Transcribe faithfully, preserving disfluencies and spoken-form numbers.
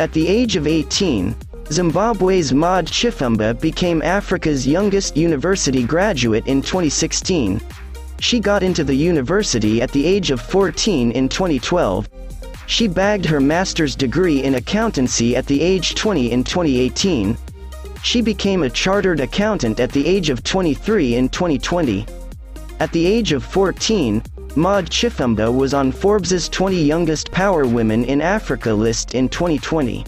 At the age of eighteen, Zimbabwe's Maud Chifamba became Africa's youngest university graduate in twenty sixteen. She got into the university at the age of fourteen in twenty twelve. She bagged her master's degree in accountancy at the age twenty in twenty eighteen. She became a chartered accountant at the age of twenty-three in twenty twenty. At the age of fourteen, Maud Chifamba was on Forbes' twenty Youngest Power Women in Africa list in twenty twenty.